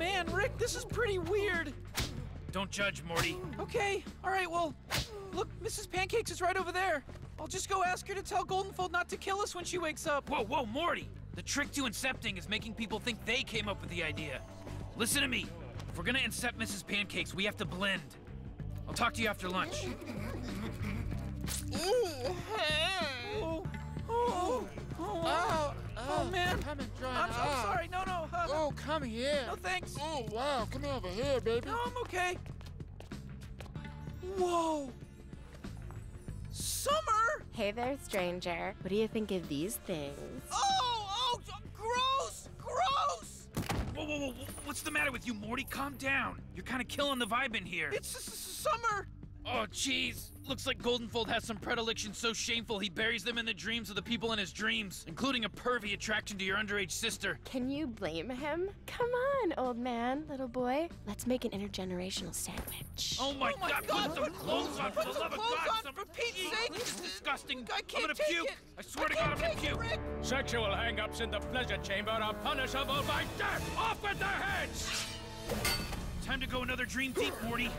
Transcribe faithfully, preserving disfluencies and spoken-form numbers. man, Rick, this is pretty weird. Don't judge, Morty. Okay, all right, well, look, Missus Pancakes is right over there. I'll just go ask her to tell Goldenfold not to kill us when she wakes up. Whoa, whoa, Morty! The trick to incepting is making people think they came up with the idea. Listen to me. If we're gonna incept Missus Pancakes, we have to blend. I'll talk to you after lunch. Oh, oh, oh, oh, man. I'm, I'm sorry, no, no. Uh, oh, come here. No, thanks. Oh, wow, come over here, baby. No, I'm okay. Whoa. Summer! Hey there, stranger. What do you think of these things? Oh, oh, gross, gross! Whoa, whoa, whoa, what's the matter with you, Morty? Calm down. You're kind of killing the vibe in here. It's Summer! Oh, jeez. Looks like Goldenfold has some predilections so shameful he buries them in the dreams of the people in his dreams, including a pervy attraction to your underage sister. Can you blame him? Come on, old man, little boy. Let's make an intergenerational sandwich. Oh my, oh my God, God, put some clothes on, for the love of God, some... for Pete's sake! This is disgusting. I can't I'm gonna take puke. It. I swear I to God, I'm gonna puke. Rick. Sexual hang-ups in the pleasure chamber are punishable by death. Off with their heads! Time to go another dream deep, Morty.